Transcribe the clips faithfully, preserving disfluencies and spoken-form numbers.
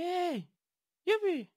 Hey! Yippee!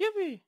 Yippee!